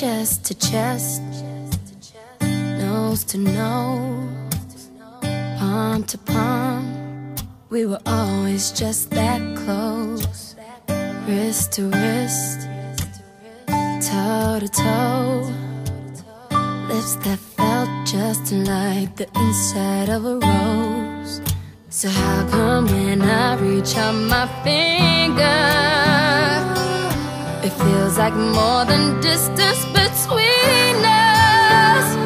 chest to chest, nose to nose, palm to palm. We were always just that close, wrist to wrist, toe to toe. Lips that felt just like the inside of a rose. So how come when I reach out my finger, it feels like more than distance between us?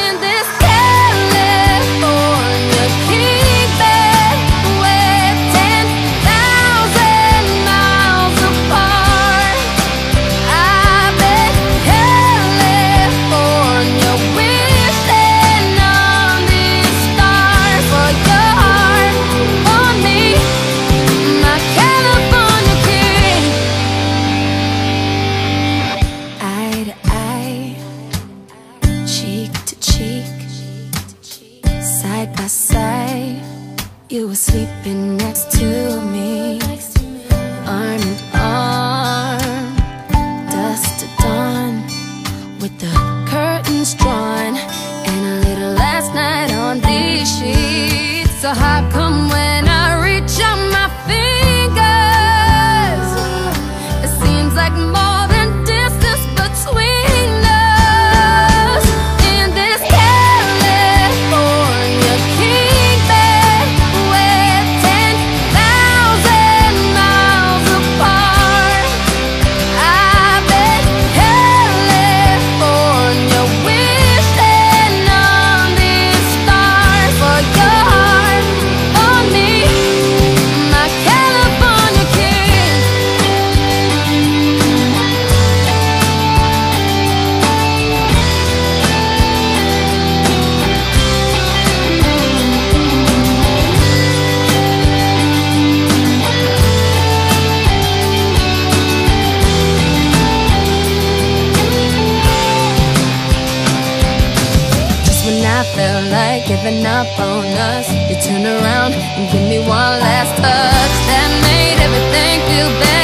In this California king bed, we're 10,000 miles apart. I bet California wishing on these stars for your heart on me, my California king. Eye to eye, cheek to cheek, side by side. You were sleeping next to me, arm in arm, dusk to dawn, with the curtains drawn and a little last night on these sheets. So how come when I reach out my fingers, it seems like more than distance between us? In this California king bed, we're 10,000 miles apart. I bet California wishing on these stars for your heart on me, my California king. Just when I felt like giving up on us, you turned around and gave me one last touch that made everything feel better.